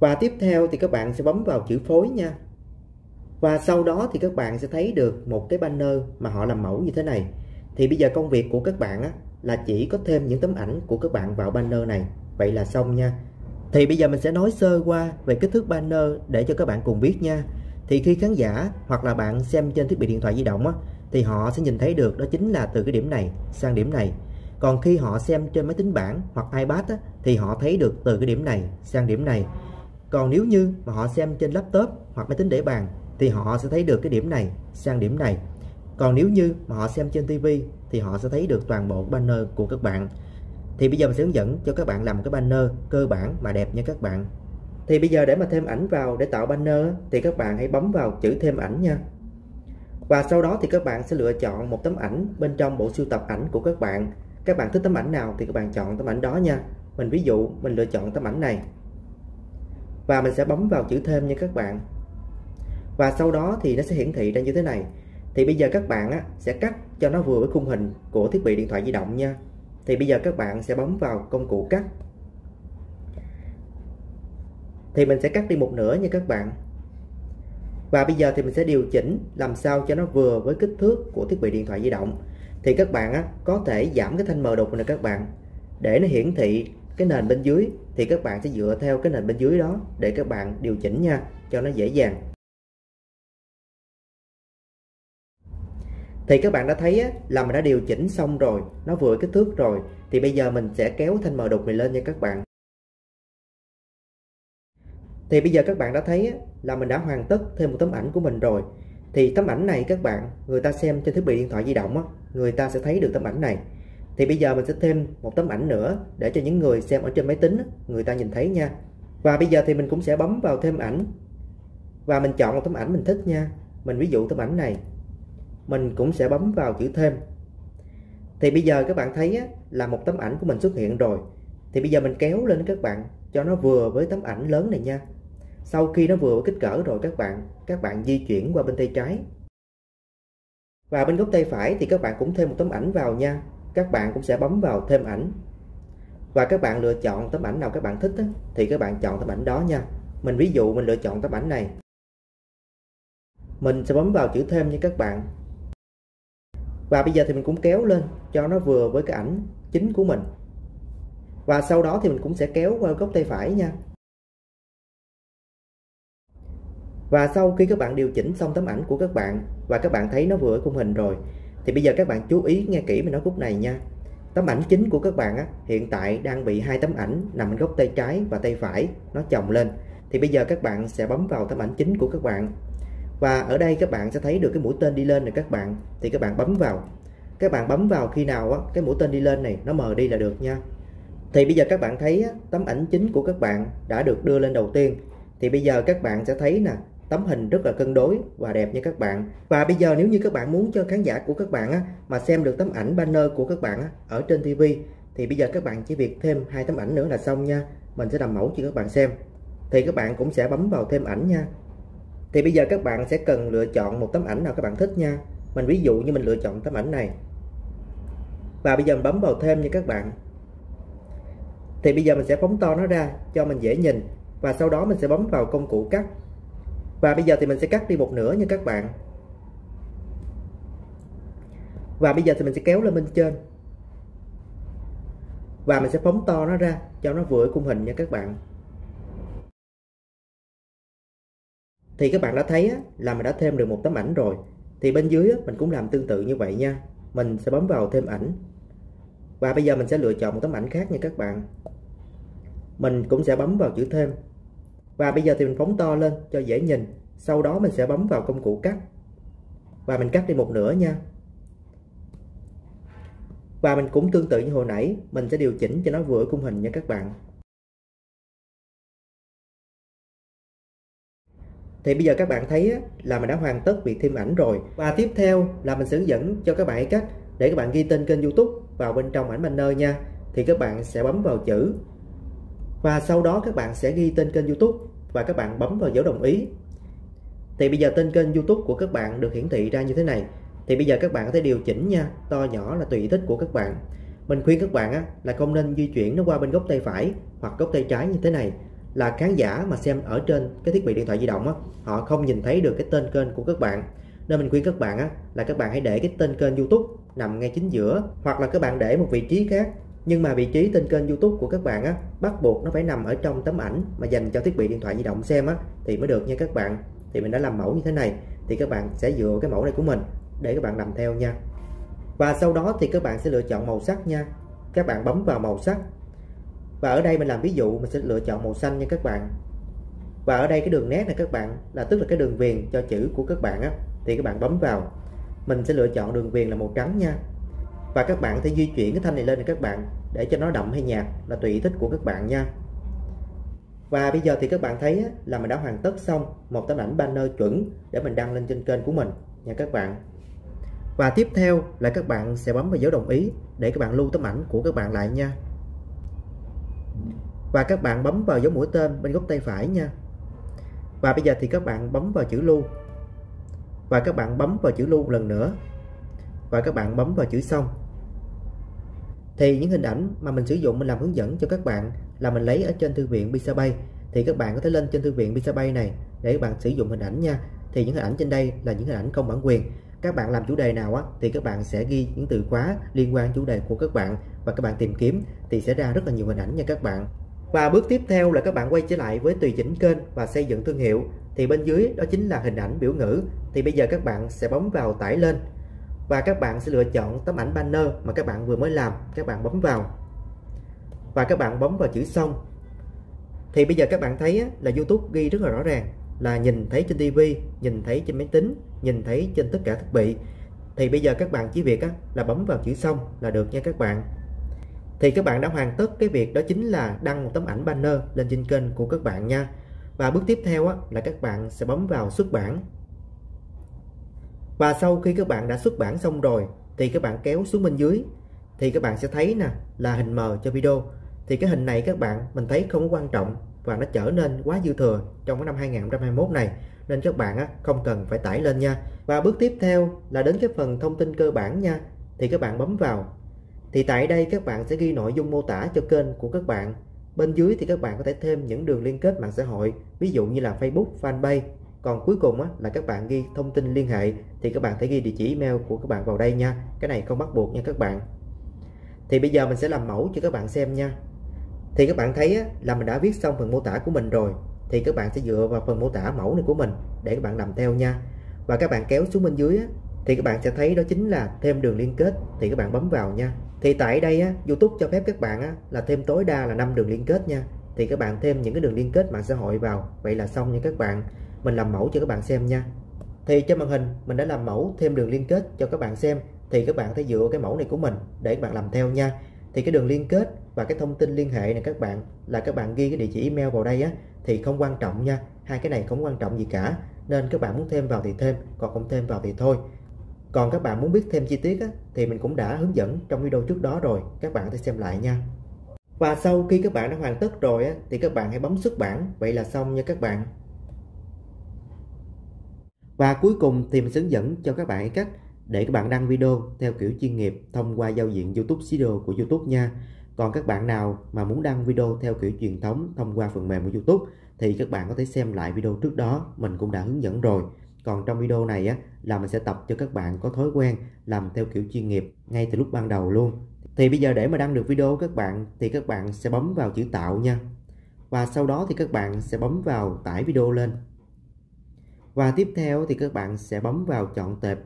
Và tiếp theo thì các bạn sẽ bấm vào chữ phối nha. Và sau đó thì các bạn sẽ thấy được một cái banner mà họ làm mẫu như thế này. Thì bây giờ công việc của các bạn là chỉ có thêm những tấm ảnh của các bạn vào banner này. Vậy là xong nha. Thì bây giờ mình sẽ nói sơ qua về kích thước banner để cho các bạn cùng biết nha. Thì khi khán giả hoặc là bạn xem trên thiết bị điện thoại di động thì họ sẽ nhìn thấy được đó chính là từ cái điểm này sang điểm này. Còn khi họ xem trên máy tính bảng hoặc iPad thì họ thấy được từ cái điểm này sang điểm này. Còn nếu như mà họ xem trên laptop hoặc máy tính để bàn thì họ sẽ thấy được cái điểm này sang điểm này. Còn nếu như mà họ xem trên TV thì họ sẽ thấy được toàn bộ banner của các bạn. Thì bây giờ mình sẽ hướng dẫn cho các bạn làm cái banner cơ bản mà đẹp nha các bạn. Thì bây giờ để mà thêm ảnh vào để tạo banner thì các bạn hãy bấm vào chữ thêm ảnh nha. Và sau đó thì các bạn sẽ lựa chọn một tấm ảnh bên trong bộ sưu tập ảnh của các bạn. Các bạn thích tấm ảnh nào thì các bạn chọn tấm ảnh đó nha. Mình ví dụ mình lựa chọn tấm ảnh này. Và mình sẽ bấm vào chữ thêm nha các bạn. Và sau đó thì nó sẽ hiển thị ra như thế này. Thì bây giờ các bạn sẽ cắt cho nó vừa với khung hình của thiết bị điện thoại di động nha. Thì bây giờ các bạn sẽ bấm vào công cụ cắt. Thì mình sẽ cắt đi một nửa nha các bạn. Và bây giờ thì mình sẽ điều chỉnh làm sao cho nó vừa với kích thước của thiết bị điện thoại di động. Thì các bạn có thể giảm cái thanh mờ đục này các bạn. Để nó hiển thị cái nền bên dưới thì các bạn sẽ dựa theo cái nền bên dưới đó để các bạn điều chỉnh nha, cho nó dễ dàng. Thì các bạn đã thấy là mình đã điều chỉnh xong rồi, nó vừa kích thước rồi. Thì bây giờ mình sẽ kéo thanh mờ đục này lên nha các bạn. Thì bây giờ các bạn đã thấy là mình đã hoàn tất thêm một tấm ảnh của mình rồi. Thì tấm ảnh này các bạn, người ta xem trên thiết bị điện thoại di động người ta sẽ thấy được tấm ảnh này. Thì bây giờ mình sẽ thêm một tấm ảnh nữa để cho những người xem ở trên máy tính người ta nhìn thấy nha. Và bây giờ thì mình cũng sẽ bấm vào thêm ảnh. Và mình chọn một tấm ảnh mình thích nha. Mình ví dụ tấm ảnh này. Mình cũng sẽ bấm vào chữ thêm. Thì bây giờ các bạn thấy là một tấm ảnh của mình xuất hiện rồi. Thì bây giờ mình kéo lên các bạn cho nó vừa với tấm ảnh lớn này nha. Sau khi nó vừa với kích cỡ rồi các bạn di chuyển qua bên tay trái. Và bên góc tay phải thì các bạn cũng thêm một tấm ảnh vào nha. Các bạn cũng sẽ bấm vào thêm ảnh. Và các bạn lựa chọn tấm ảnh nào các bạn thích thì các bạn chọn tấm ảnh đó nha. Mình ví dụ mình lựa chọn tấm ảnh này. Mình sẽ bấm vào chữ thêm nha các bạn. Và bây giờ thì mình cũng kéo lên cho nó vừa với cái ảnh chính của mình. Và sau đó thì mình cũng sẽ kéo qua góc tay phải nha. Và sau khi các bạn điều chỉnh xong tấm ảnh của các bạn và các bạn thấy nó vừa với khung hình rồi thì bây giờ các bạn chú ý nghe kỹ mình nói khúc này nha. Tấm ảnh chính của các bạn hiện tại đang bị hai tấm ảnh nằm ở góc tay trái và tay phải nó chồng lên. Thì bây giờ các bạn sẽ bấm vào tấm ảnh chính của các bạn. Và ở đây các bạn sẽ thấy được cái mũi tên đi lên này các bạn. Thì các bạn bấm vào. Các bạn bấm vào khi nào cái mũi tên đi lên này nó mờ đi là được nha. Thì bây giờ các bạn thấy tấm ảnh chính của các bạn đã được đưa lên đầu tiên. Thì bây giờ các bạn sẽ thấy nè, tấm hình rất là cân đối và đẹp nha các bạn. Và bây giờ nếu như các bạn muốn cho khán giả của các bạn mà xem được tấm ảnh banner của các bạn ở trên TV thì bây giờ các bạn chỉ việc thêm hai tấm ảnh nữa là xong nha. Mình sẽ làm mẫu cho các bạn xem. Thì các bạn cũng sẽ bấm vào thêm ảnh nha. Thì bây giờ các bạn sẽ cần lựa chọn một tấm ảnh nào các bạn thích nha. Mình ví dụ như mình lựa chọn tấm ảnh này. Và bây giờ mình bấm vào thêm nha các bạn. Thì bây giờ mình sẽ phóng to nó ra cho mình dễ nhìn. Và sau đó mình sẽ bấm vào công cụ cắt. Và bây giờ thì mình sẽ cắt đi một nửa nha các bạn. Và bây giờ thì mình sẽ kéo lên bên trên. Và mình sẽ phóng to nó ra cho nó vừa khung hình nha các bạn. Thì các bạn đã thấy là mình đã thêm được một tấm ảnh rồi. Thì bên dưới mình cũng làm tương tự như vậy nha. Mình sẽ bấm vào thêm ảnh. Và bây giờ mình sẽ lựa chọn một tấm ảnh khác nha các bạn. Mình cũng sẽ bấm vào chữ thêm. Và bây giờ thì mình phóng to lên cho dễ nhìn. Sau đó mình sẽ bấm vào công cụ cắt. Và mình cắt đi một nửa nha. Và mình cũng tương tự như hồi nãy, mình sẽ điều chỉnh cho nó vừa khung hình nha các bạn. Thì bây giờ các bạn thấy là mình đã hoàn tất việc thêm ảnh rồi. Và tiếp theo là mình hướng dẫn cho các bạn cách để các bạn ghi tên kênh YouTube vào bên trong ảnh banner nha. Thì các bạn sẽ bấm vào chữ. Và sau đó các bạn sẽ ghi tên kênh YouTube và các bạn bấm vào dấu đồng ý. Thì bây giờ tên kênh YouTube của các bạn được hiển thị ra như thế này. Thì bây giờ các bạn có thể điều chỉnh nha, to nhỏ là tùy thích của các bạn. Mình khuyên các bạn là không nên di chuyển nó qua bên góc tay phải hoặc góc tay trái như thế này, là khán giả mà xem ở trên cái thiết bị điện thoại di động họ không nhìn thấy được cái tên kênh của các bạn. Nên mình khuyên các bạn là các bạn hãy để cái tên kênh YouTube nằm ngay chính giữa, hoặc là các bạn để một vị trí khác. Nhưng mà vị trí tên kênh YouTube của các bạn bắt buộc nó phải nằm ở trong tấm ảnh mà dành cho thiết bị điện thoại di động xem thì mới được nha các bạn. Thì mình đã làm mẫu như thế này, thì các bạn sẽ dựa vào cái mẫu này của mình để các bạn làm theo nha. Và sau đó thì các bạn sẽ lựa chọn màu sắc nha. Các bạn bấm vào màu sắc. Và ở đây mình làm ví dụ, mình sẽ lựa chọn màu xanh nha các bạn. Và ở đây cái đường nét này các bạn, là tức là cái đường viền cho chữ của các bạn thì các bạn bấm vào. Mình sẽ lựa chọn đường viền là màu trắng nha. Và các bạn sẽ di chuyển cái thanh này lên các bạn, để cho nó đậm hay nhạt là tùy thích của các bạn nha. Và bây giờ thì các bạn thấy là mình đã hoàn tất xong một tấm ảnh banner chuẩn để mình đăng lên trên kênh của mình nha các bạn. Và tiếp theo là các bạn sẽ bấm vào dấu đồng ý để các bạn lưu tấm ảnh của các bạn lại nha. Và các bạn bấm vào dấu mũi tên bên góc tay phải nha. Và bây giờ thì các bạn bấm vào chữ lưu. Và các bạn bấm vào chữ lưu một lần nữa. Và các bạn bấm vào chữ xong. Thì những hình ảnh mà mình sử dụng mình làm hướng dẫn cho các bạn là mình lấy ở trên thư viện Pixabay. Thì các bạn có thể lên trên thư viện Pixabay này để các bạn sử dụng hình ảnh nha. Thì những hình ảnh trên đây là những hình ảnh không bản quyền. Các bạn làm chủ đề nào thì các bạn sẽ ghi những từ khóa liên quan chủ đề của các bạn và các bạn tìm kiếm thì sẽ ra rất là nhiều hình ảnh nha các bạn. Và bước tiếp theo là các bạn quay trở lại với tùy chỉnh kênh và xây dựng thương hiệu. Thì bên dưới đó chính là hình ảnh biểu ngữ. Thì bây giờ các bạn sẽ bấm vào tải lên. Và các bạn sẽ lựa chọn tấm ảnh banner mà các bạn vừa mới làm. Các bạn bấm vào. Và các bạn bấm vào chữ xong. Thì bây giờ các bạn thấy là YouTube ghi rất là rõ ràng, là nhìn thấy trên TV, nhìn thấy trên máy tính, nhìn thấy trên tất cả thiết bị. Thì bây giờ các bạn chỉ việc là bấm vào chữ xong là được nha các bạn. Thì các bạn đã hoàn tất cái việc đó chính là đăng một tấm ảnh banner lên trên kênh của các bạn nha. Và bước tiếp theo là các bạn sẽ bấm vào xuất bản. Và sau khi các bạn đã xuất bản xong rồi thì các bạn kéo xuống bên dưới. Thì các bạn sẽ thấy nè là hình mờ cho video. Thì cái hình này các bạn mình thấy không có quan trọng và nó trở nên quá dư thừa trong cái năm 2021 này. Nên các bạn không cần phải tải lên nha. Và bước tiếp theo là đến cái phần thông tin cơ bản nha. Thì các bạn bấm vào. Thì tại đây các bạn sẽ ghi nội dung mô tả cho kênh của các bạn. Bên dưới thì các bạn có thể thêm những đường liên kết mạng xã hội, ví dụ như là Facebook, Fanpage. Còn cuối cùng là các bạn ghi thông tin liên hệ. Thì các bạn phải ghi địa chỉ email của các bạn vào đây nha. Cái này không bắt buộc nha các bạn. Thì bây giờ mình sẽ làm mẫu cho các bạn xem nha. Thì các bạn thấy là mình đã viết xong phần mô tả của mình rồi. Thì các bạn sẽ dựa vào phần mô tả mẫu này của mình để các bạn làm theo nha. Và các bạn kéo xuống bên dưới thì các bạn sẽ thấy đó chính là thêm đường liên kết. Thì các bạn bấm vào nha. Thì tại đây YouTube cho phép các bạn là thêm tối đa là 5 đường liên kết nha. Thì các bạn thêm những cái đường liên kết mạng xã hội vào. Vậy là xong nha các bạn. Mình làm mẫu cho các bạn xem nha. Thì trên màn hình mình đã làm mẫu thêm đường liên kết cho các bạn xem. Thì các bạn thấy dựa cái mẫu này của mình để các bạn làm theo nha. Thì cái đường liên kết và cái thông tin liên hệ này các bạn, là các bạn ghi cái địa chỉ email vào đây thì không quan trọng nha. Hai cái này không quan trọng gì cả. Nên các bạn muốn thêm vào thì thêm, còn không thêm vào thì thôi. Còn các bạn muốn biết thêm chi tiết thì mình cũng đã hướng dẫn trong video trước đó rồi. Các bạn hãy xem lại nha. Và sau khi các bạn đã hoàn tất rồi thì các bạn hãy bấm xuất bản. Vậy là xong nha các bạn. Và cuối cùng thì mình hướng dẫn cho các bạn cách để các bạn đăng video theo kiểu chuyên nghiệp thông qua giao diện YouTube Studio của YouTube nha. Còn các bạn nào mà muốn đăng video theo kiểu truyền thống thông qua phần mềm của YouTube thì các bạn có thể xem lại video trước đó mình cũng đã hướng dẫn rồi. Còn trong video này là mình sẽ tập cho các bạn có thói quen làm theo kiểu chuyên nghiệp ngay từ lúc ban đầu luôn. Thì bây giờ để mà đăng được video các bạn thì các bạn sẽ bấm vào chữ tạo nha. Và sau đó thì các bạn sẽ bấm vào tải video lên. Và tiếp theo thì các bạn sẽ bấm vào chọn tệp.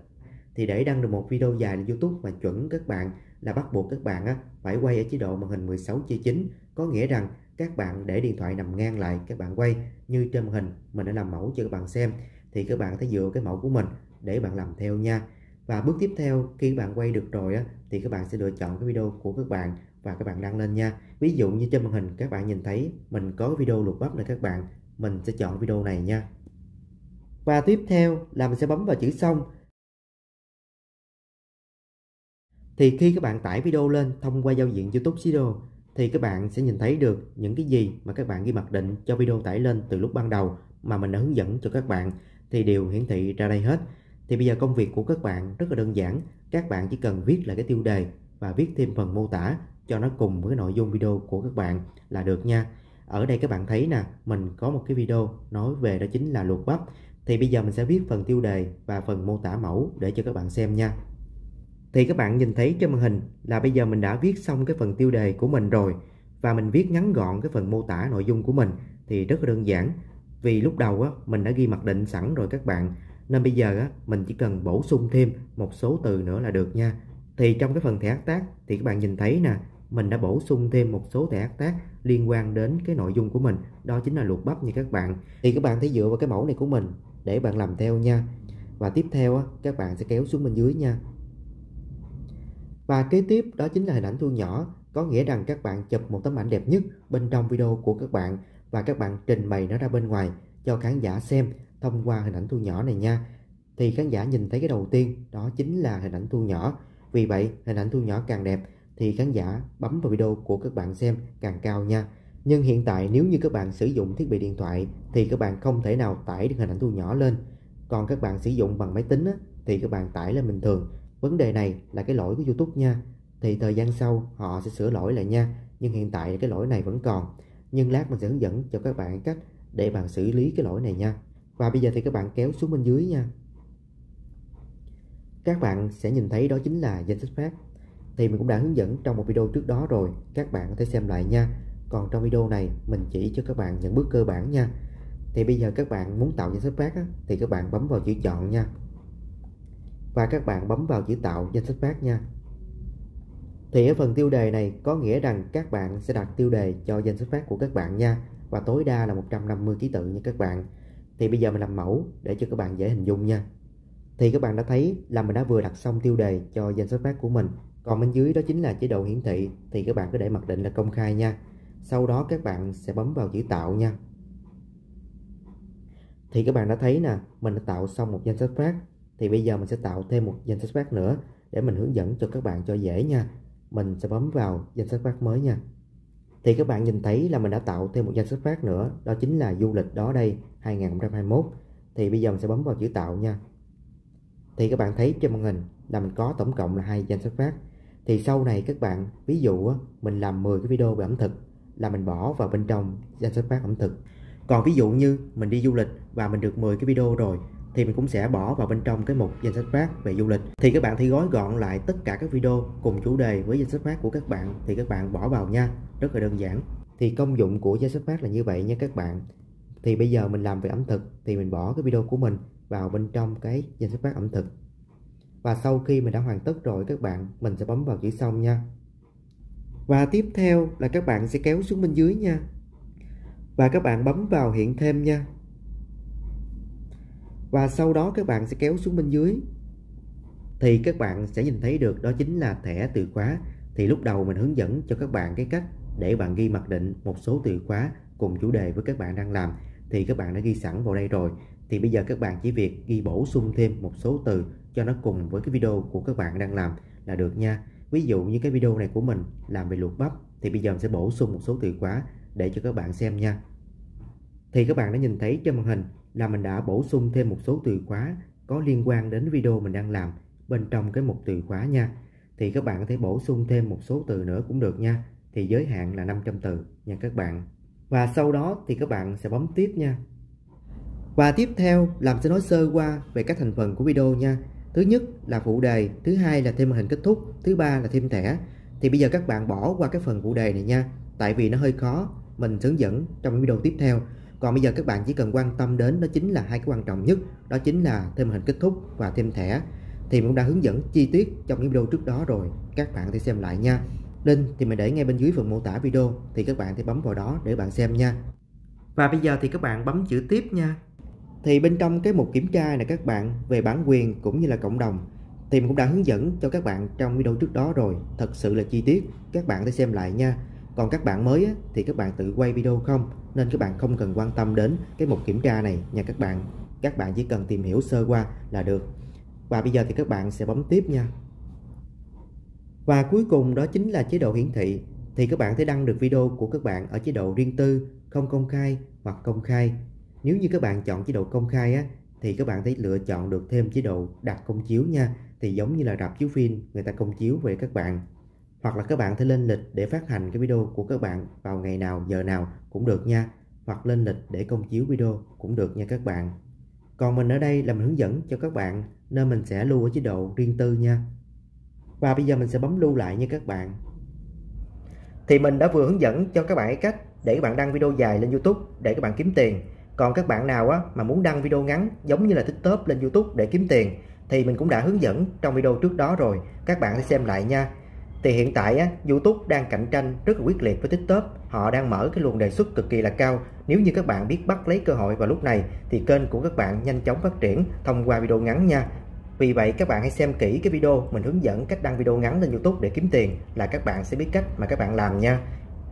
Thì để đăng được một video dài lên YouTube mà chuẩn các bạn là bắt buộc các bạn phải quay ở chế độ màn hình 16:9, có nghĩa rằng các bạn để điện thoại nằm ngang lại, các bạn quay như trên màn hình mình đã làm mẫu cho các bạn xem, thì các bạn phải dựa cái mẫu của mình để bạn làm theo nha. Và bước tiếp theo khi bạn quay được rồi thì các bạn sẽ lựa chọn cái video của các bạn và các bạn đăng lên nha. Ví dụ như trên màn hình các bạn nhìn thấy mình có video luộc bắp này các bạn, mình sẽ chọn video này nha. Và tiếp theo là mình sẽ bấm vào chữ xong. Thì khi các bạn tải video lên thông qua giao diện YouTube Studio thì các bạn sẽ nhìn thấy được những cái gì mà các bạn ghi mặc định cho video tải lên từ lúc ban đầu mà mình đã hướng dẫn cho các bạn thì đều hiển thị ra đây hết. Thì bây giờ công việc của các bạn rất là đơn giản, các bạn chỉ cần viết lại cái tiêu đề và viết thêm phần mô tả cho nó cùng với nội dung video của các bạn là được nha. Ở đây các bạn thấy nè, mình có một cái video nói về đó chính là luộc bắp. Thì bây giờ mình sẽ viết phần tiêu đề và phần mô tả mẫu để cho các bạn xem nha. Thì các bạn nhìn thấy trên màn hình là bây giờ mình đã viết xong cái phần tiêu đề của mình rồi. Và mình viết ngắn gọn cái phần mô tả nội dung của mình thì rất là đơn giản. Vì lúc đầu mình đã ghi mặc định sẵn rồi các bạn. Nên bây giờ mình chỉ cần bổ sung thêm một số từ nữa là được nha. Thì trong cái phần thẻ hợp tác thì các bạn nhìn thấy nè, mình đã bổ sung thêm một số thẻ hợp tác liên quan đến cái nội dung của mình, đó chính là luộc bắp như các bạn. Thì các bạn thấy dựa vào cái mẫu này của mình để bạn làm theo nha. Và tiếp theo các bạn sẽ kéo xuống bên dưới nha. Và kế tiếp đó chính là hình ảnh thu nhỏ, có nghĩa rằng các bạn chụp một tấm ảnh đẹp nhất bên trong video của các bạn và các bạn trình bày nó ra bên ngoài cho khán giả xem thông qua hình ảnh thu nhỏ này nha. Thì khán giả nhìn thấy cái đầu tiên đó chính là hình ảnh thu nhỏ. Vì vậy hình ảnh thu nhỏ càng đẹp thì khán giả bấm vào video của các bạn xem càng cao nha. Nhưng hiện tại nếu như các bạn sử dụng thiết bị điện thoại thì các bạn không thể nào tải được hình ảnh thu nhỏ lên. Còn các bạn sử dụng bằng máy tính thì các bạn tải lên bình thường. Vấn đề này là cái lỗi của YouTube nha. Thì thời gian sau họ sẽ sửa lỗi lại nha. Nhưng hiện tại cái lỗi này vẫn còn. Nhưng lát mình sẽ hướng dẫn cho các bạn cách để bạn xử lý cái lỗi này nha. Và bây giờ thì các bạn kéo xuống bên dưới nha. Các bạn sẽ nhìn thấy đó chính là danh sách phát. Thì mình cũng đã hướng dẫn trong một video trước đó rồi, các bạn có thể xem lại nha. Còn trong video này mình chỉ cho các bạn những bước cơ bản nha. Thì bây giờ các bạn muốn tạo danh sách phát thì các bạn bấm vào chữ chọn nha. Và các bạn bấm vào chữ tạo danh sách phát nha. Thì ở phần tiêu đề này có nghĩa rằng các bạn sẽ đặt tiêu đề cho danh sách phát của các bạn nha. Và tối đa là 150 ký tự nha các bạn. Thì bây giờ mình làm mẫu để cho các bạn dễ hình dung nha. Thì các bạn đã thấy là mình đã vừa đặt xong tiêu đề cho danh sách phát của mình. Còn bên dưới đó chính là chế độ hiển thị. Thì các bạn cứ để mặc định là công khai nha. Sau đó các bạn sẽ bấm vào chữ tạo nha. Thì các bạn đã thấy nè, mình đã tạo xong một danh sách phát. Thì bây giờ mình sẽ tạo thêm một danh sách phát nữa để mình hướng dẫn cho các bạn cho dễ nha. Mình sẽ bấm vào danh sách phát mới nha. Thì các bạn nhìn thấy là mình đã tạo thêm một danh sách phát nữa, đó chính là du lịch đó đây 2021. Thì bây giờ mình sẽ bấm vào chữ tạo nha. Thì các bạn thấy trên màn hình là mình có tổng cộng là 2 danh sách phát. Thì sau này các bạn, ví dụ mình làm 10 cái video về ẩm thực là mình bỏ vào bên trong danh sách phát ẩm thực. Còn ví dụ như mình đi du lịch và mình được 10 cái video rồi thì mình cũng sẽ bỏ vào bên trong cái mục danh sách phát về du lịch. Thì các bạn thì gói gọn lại tất cả các video cùng chủ đề với danh sách phát của các bạn thì các bạn bỏ vào nha, rất là đơn giản. Thì công dụng của danh sách phát là như vậy nha các bạn. Thì bây giờ mình làm về ẩm thực thì mình bỏ cái video của mình vào bên trong cái danh sách phát ẩm thực. Và sau khi mình đã hoàn tất rồi các bạn, mình sẽ bấm vào chữ xong nha. Và tiếp theo là các bạn sẽ kéo xuống bên dưới nha. Và các bạn bấm vào hiện thêm nha. Và sau đó các bạn sẽ kéo xuống bên dưới. Thì các bạn sẽ nhìn thấy được đó chính là thẻ từ khóa. Thì lúc đầu mình hướng dẫn cho các bạn cái cách để bạn ghi mặc định một số từ khóa cùng chủ đề với các bạn đang làm. Thì các bạn đã ghi sẵn vào đây rồi. Thì bây giờ các bạn chỉ việc ghi bổ sung thêm một số từ cho nó cùng với cái video của các bạn đang làm là được nha. Ví dụ như cái video này của mình làm về luộc bắp. Thì bây giờ mình sẽ bổ sung một số từ khóa để cho các bạn xem nha. Thì các bạn đã nhìn thấy trên màn hình là mình đã bổ sung thêm một số từ khóa có liên quan đến video mình đang làm bên trong cái mục từ khóa nha. Thì các bạn có thể bổ sung thêm một số từ nữa cũng được nha. Thì giới hạn là 500 từ nha các bạn. Và sau đó thì các bạn sẽ bấm tiếp nha. Và tiếp theo làm sẽ nói sơ qua về các thành phần của video nha. Thứ nhất là phụ đề, thứ hai là thêm màn hình kết thúc, thứ ba là thêm thẻ. Thì bây giờ các bạn bỏ qua cái phần phụ đề này nha, tại vì nó hơi khó, mình hướng dẫn trong video tiếp theo. Còn bây giờ các bạn chỉ cần quan tâm đến đó chính là hai cái quan trọng nhất, đó chính là thêm màn hình kết thúc và thêm thẻ. thì mình cũng đã hướng dẫn chi tiết trong những video trước đó rồi, các bạn thì xem lại nha. Link thì mình để ngay bên dưới phần mô tả video, thì các bạn thì bấm vào đó để bạn xem nha. Và bây giờ thì các bạn bấm chữ tiếp nha. Thì bên trong cái mục kiểm tra này các bạn, về bản quyền cũng như là cộng đồng, thì mình cũng đã hướng dẫn cho các bạn trong video trước đó rồi, thật sự là chi tiết, các bạn hãy xem lại nha. Còn các bạn mới thì các bạn tự quay video không, nên các bạn không cần quan tâm đến cái mục kiểm tra này nha các bạn. Các bạn chỉ cần tìm hiểu sơ qua là được. Và bây giờ thì các bạn sẽ bấm tiếp nha. Và cuối cùng đó chính là chế độ hiển thị. Thì các bạn sẽ đăng được video của các bạn ở chế độ riêng tư, không công khai hoặc công khai. Nếu như các bạn chọn chế độ công khai thì các bạn sẽ lựa chọn được thêm chế độ đặt công chiếu nha. Thì giống như là rạp chiếu phim người ta công chiếu về các bạn. Hoặc là các bạn thể lên lịch để phát hành cái video của các bạn vào ngày nào, giờ nào cũng được nha. Hoặc lên lịch để công chiếu video cũng được nha các bạn. Còn mình ở đây là mình hướng dẫn cho các bạn, nên mình sẽ lưu ở chế độ riêng tư nha. Và bây giờ mình sẽ bấm lưu lại nha các bạn. Thì mình đã vừa hướng dẫn cho các bạn cách để các bạn đăng video dài lên YouTube để các bạn kiếm tiền. Còn các bạn nào mà muốn đăng video ngắn giống như là TikTok lên YouTube để kiếm tiền, thì mình cũng đã hướng dẫn trong video trước đó rồi, các bạn hãy xem lại nha. Thì hiện tại YouTube đang cạnh tranh rất là quyết liệt với TikTok. Họ đang mở cái luồng đề xuất cực kỳ là cao. Nếu như các bạn biết bắt lấy cơ hội vào lúc này, thì kênh của các bạn nhanh chóng phát triển thông qua video ngắn nha. Vì vậy các bạn hãy xem kỹ cái video mình hướng dẫn cách đăng video ngắn lên YouTube để kiếm tiền, là các bạn sẽ biết cách mà các bạn làm nha.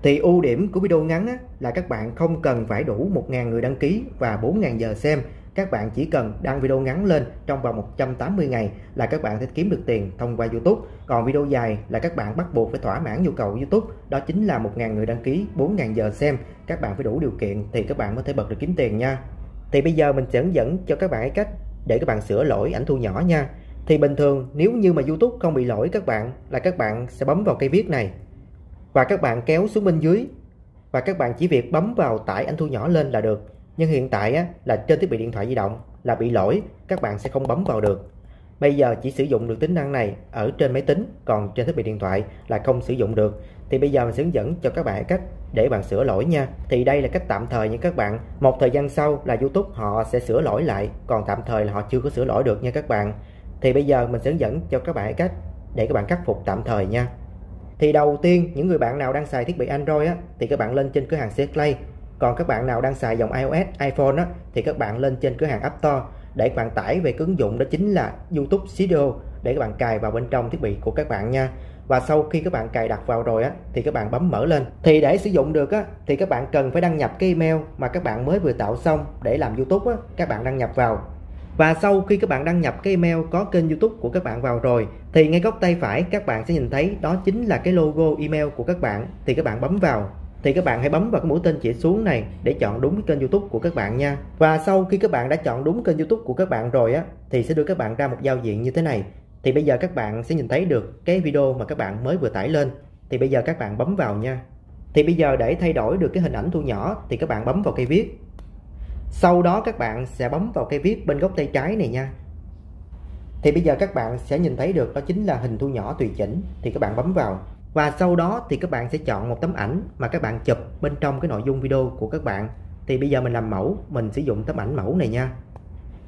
Thì ưu điểm của video ngắn là các bạn không cần phải đủ 1.000 người đăng ký và 4.000 giờ xem. Các bạn chỉ cần đăng video ngắn lên trong vòng 180 ngày là các bạn sẽ kiếm được tiền thông qua YouTube. Còn video dài là các bạn bắt buộc phải thỏa mãn nhu cầu của YouTube, đó chính là 1.000 người đăng ký, 4.000 giờ xem. Các bạn phải đủ điều kiện thì các bạn có thể bật được kiếm tiền nha. Thì bây giờ mình sẽ hướng dẫn cho các bạn cách để các bạn sửa lỗi ảnh thu nhỏ nha. Thì bình thường nếu như mà YouTube không bị lỗi các bạn, là các bạn sẽ bấm vào cây viết này và các bạn kéo xuống bên dưới, và các bạn chỉ việc bấm vào tải ảnh thu nhỏ lên là được. Nhưng hiện tại là trên thiết bị điện thoại di động là bị lỗi, các bạn sẽ không bấm vào được. Bây giờ chỉ sử dụng được tính năng này ở trên máy tính, còn trên thiết bị điện thoại là không sử dụng được. Thì bây giờ mình sẽ hướng dẫn cho các bạn cách để bạn sửa lỗi nha. Thì đây là cách tạm thời nha các bạn. Một thời gian sau là YouTube họ sẽ sửa lỗi lại, còn tạm thời là họ chưa có sửa lỗi được nha các bạn. Thì bây giờ mình sẽ hướng dẫn cho các bạn cách để các bạn khắc phục tạm thời nha. Thì đầu tiên những người bạn nào đang xài thiết bị Android thì các bạn lên trên cửa hàng CH Play. Còn các bạn nào đang xài dòng iOS, iPhone thì các bạn lên trên cửa hàng App Store để các bạn tải về ứng dụng, đó chính là YouTube Studio, để các bạn cài vào bên trong thiết bị của các bạn nha. Và sau khi các bạn cài đặt vào rồi thì các bạn bấm mở lên. Thì để sử dụng được thì các bạn cần phải đăng nhập cái email mà các bạn mới vừa tạo xong để làm YouTube các bạn đăng nhập vào. Và sau khi các bạn đăng nhập cái email có kênh YouTube của các bạn vào rồi, thì ngay góc tay phải các bạn sẽ nhìn thấy đó chính là cái logo email của các bạn, thì các bạn bấm vào. Thì các bạn hãy bấm vào cái mũi tên chỉ xuống này để chọn đúng cái kênh YouTube của các bạn nha. Và sau khi các bạn đã chọn đúng kênh YouTube của các bạn rồi thì sẽ đưa các bạn ra một giao diện như thế này. Thì bây giờ các bạn sẽ nhìn thấy được cái video mà các bạn mới vừa tải lên. Thì bây giờ các bạn bấm vào nha. Thì bây giờ để thay đổi được cái hình ảnh thu nhỏ thì các bạn bấm vào cây viết. Sau đó các bạn sẽ bấm vào cây viết bên góc tay trái này nha. Thì bây giờ các bạn sẽ nhìn thấy được đó chính là hình thu nhỏ tùy chỉnh, thì các bạn bấm vào. Và sau đó thì các bạn sẽ chọn một tấm ảnh mà các bạn chụp bên trong cái nội dung video của các bạn. Thì bây giờ mình làm mẫu, mình sử dụng tấm ảnh mẫu này nha.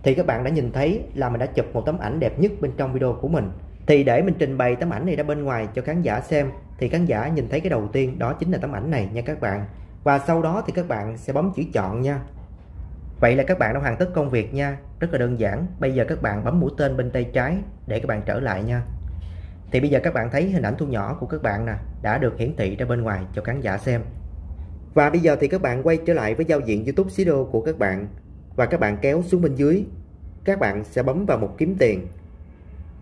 Thì các bạn đã nhìn thấy là mình đã chụp một tấm ảnh đẹp nhất bên trong video của mình. Thì để mình trình bày tấm ảnh này ra bên ngoài cho khán giả xem, thì khán giả nhìn thấy cái đầu tiên đó chính là tấm ảnh này nha các bạn. Và sau đó thì các bạn sẽ bấm chữ chọn nha. Vậy là các bạn đã hoàn tất công việc nha, rất là đơn giản. Bây giờ các bạn bấm mũi tên bên tay trái để các bạn trở lại nha. Thì bây giờ các bạn thấy hình ảnh thu nhỏ của các bạn nè đã được hiển thị ra bên ngoài cho khán giả xem. Và bây giờ thì các bạn quay trở lại với giao diện YouTube Studio của các bạn. Và các bạn kéo xuống bên dưới, các bạn sẽ bấm vào mục kiếm tiền.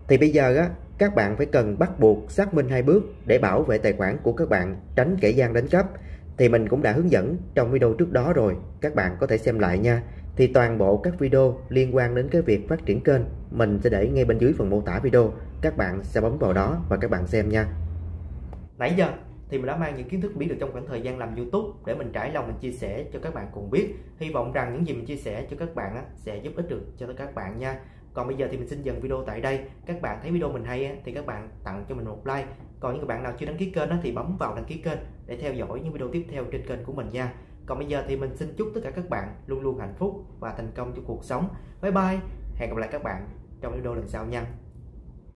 Thì bây giờ các bạn phải cần bắt buộc xác minh 2 bước để bảo vệ tài khoản của các bạn, tránh kẻ gian đánh cắp. Thì mình cũng đã hướng dẫn trong video trước đó rồi, các bạn có thể xem lại nha. Thì toàn bộ các video liên quan đến cái việc phát triển kênh mình sẽ để ngay bên dưới phần mô tả video, các bạn sẽ bấm vào đó và các bạn xem nha. Nãy giờ thì mình đã mang những kiến thức biết được trong khoảng thời gian làm YouTube để mình trải lòng mình chia sẻ cho các bạn cùng biết. Hy vọng rằng những gì mình chia sẻ cho các bạn sẽ giúp ích được cho các bạn nha. Còn bây giờ thì mình xin dừng video tại đây. Các bạn thấy video mình hay thì các bạn tặng cho mình một like. Còn những bạn nào chưa đăng ký kênh thì bấm vào đăng ký kênh để theo dõi những video tiếp theo trên kênh của mình nha. Còn bây giờ thì mình xin chúc tất cả các bạn luôn luôn hạnh phúc và thành công trong cuộc sống. Bye bye, hẹn gặp lại các bạn trong video lần sau nha.